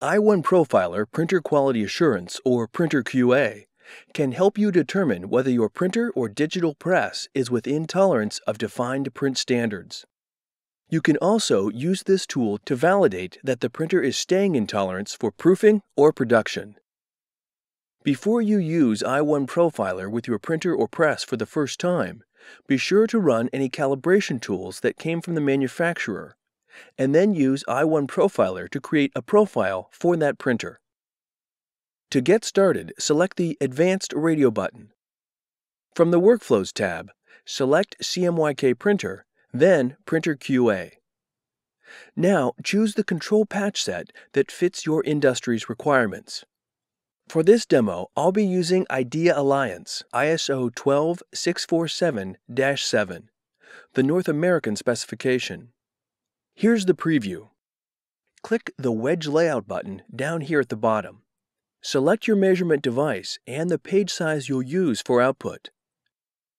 i1 Profiler Printer Quality Assurance, or Printer QA, can help you determine whether your printer or digital press is within tolerance of defined print standards. You can also use this tool to validate that the printer is staying in tolerance for proofing or production. Before you use i1 Profiler with your printer or press for the first time, be sure to run any calibration tools that came from the manufacturer, and then use i1 Profiler to create a profile for that printer. To get started, select the Advanced Radio button. From the Workflows tab, select CMYK Printer, then Printer QA. Now choose the control patch set that fits your industry's requirements. For this demo, I'll be using Idea Alliance ISO 12647-7, the North American specification. Here's the preview. Click the Wedge Layout button down here at the bottom. Select your measurement device and the page size you'll use for output.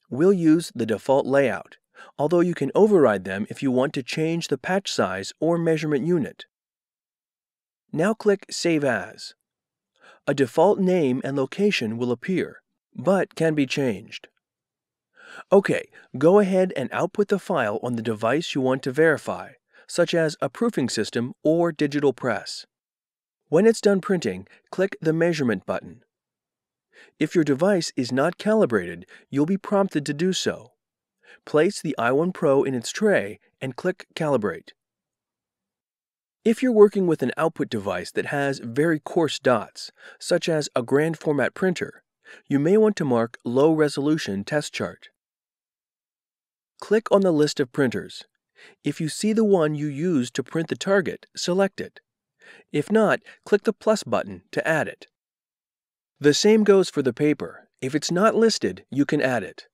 We'll use the default layout, although you can override them if you want to change the patch size or measurement unit. Now click Save As. A default name and location will appear, but can be changed. OK, go ahead and output the file on the device you want to verify, such as a proofing system or digital press. When it's done printing, click the Measurement button. If your device is not calibrated, you'll be prompted to do so. Place the i1 Pro in its tray and click Calibrate. If you're working with an output device that has very coarse dots, such as a grand format printer, you may want to mark Low Resolution Test Chart. Click on the list of printers. If you see the one you used to print the target, select it. If not, click the plus button to add it. The same goes for the paper. If it's not listed, you can add it.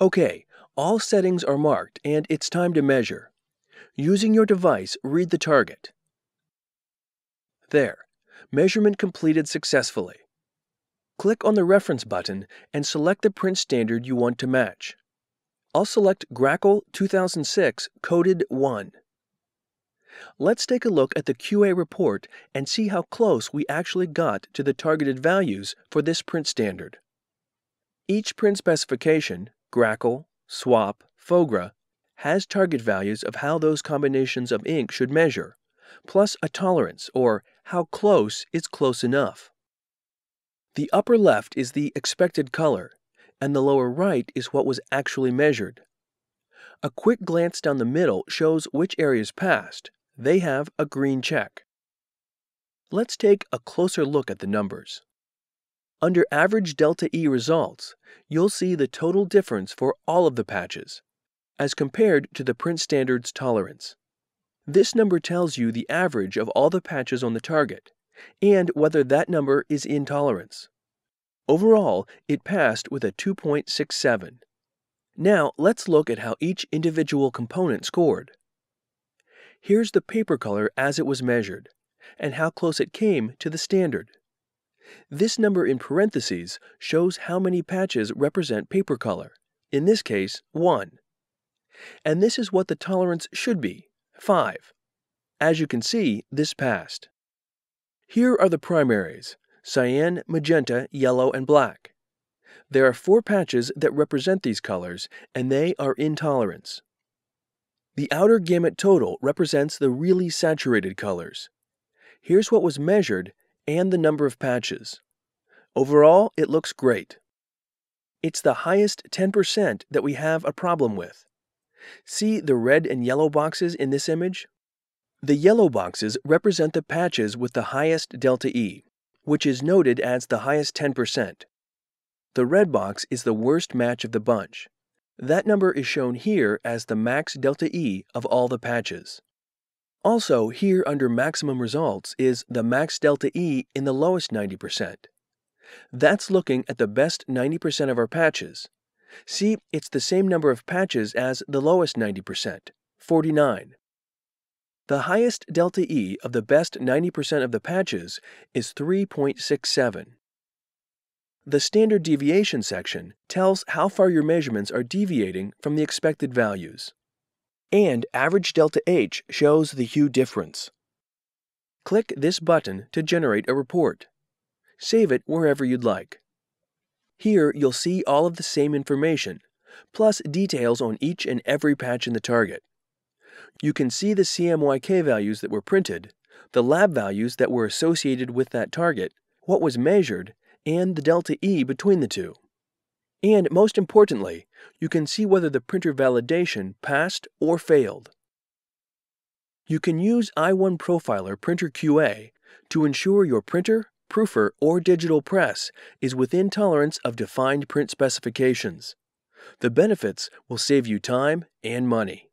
OK, all settings are marked and it's time to measure. Using your device, read the target. There, measurement completed successfully. Click on the Reference button and select the print standard you want to match. I'll select Gracol 2006 Coded 1. Let's take a look at the QA report and see how close we actually got to the targeted values for this print standard. Each print specification, Gracol, Swop, Fogra, has target values of how those combinations of ink should measure, plus a tolerance, or how close is close enough. The upper left is the expected color, and the lower right is what was actually measured. A quick glance down the middle shows which areas passed. They have a green check. Let's take a closer look at the numbers. Under Average Delta E results, you'll see the total difference for all of the patches, as compared to the print standard's tolerance. This number tells you the average of all the patches on the target, and whether that number is in tolerance. Overall, it passed with a 2.67. Now let's look at how each individual component scored. Here's the paper color as it was measured, and how close it came to the standard. This number in parentheses shows how many patches represent paper color, in this case 1. And this is what the tolerance should be, 5. As you can see, this passed. Here are the primaries: cyan, magenta, yellow, and black. There are 4 patches that represent these colors, and they are in tolerance. The outer gamut total represents the really saturated colors. Here's what was measured and the number of patches. Overall, it looks great. It's the highest 10% that we have a problem with. See the red and yellow boxes in this image? The yellow boxes represent the patches with the highest delta E, which is noted as the highest 10%. The red box is the worst match of the bunch. That number is shown here as the max delta E of all the patches. Also, here under Maximum Results is the max delta E in the lowest 90%. That's looking at the best 90% of our patches. See, it's the same number of patches as the lowest 90%, 49. The highest delta E of the best 90% of the patches is 3.67. The Standard Deviation section tells how far your measurements are deviating from the expected values. And Average Delta H shows the hue difference. Click this button to generate a report. Save it wherever you'd like. Here you'll see all of the same information, plus details on each and every patch in the target. You can see the CMYK values that were printed, the lab values that were associated with that target, what was measured, and the delta E between the two. And most importantly, you can see whether the printer validation passed or failed. You can use i1 Profiler Printer QA to ensure your printer, proofer, or digital press is within tolerance of defined print specifications. The benefits will save you time and money.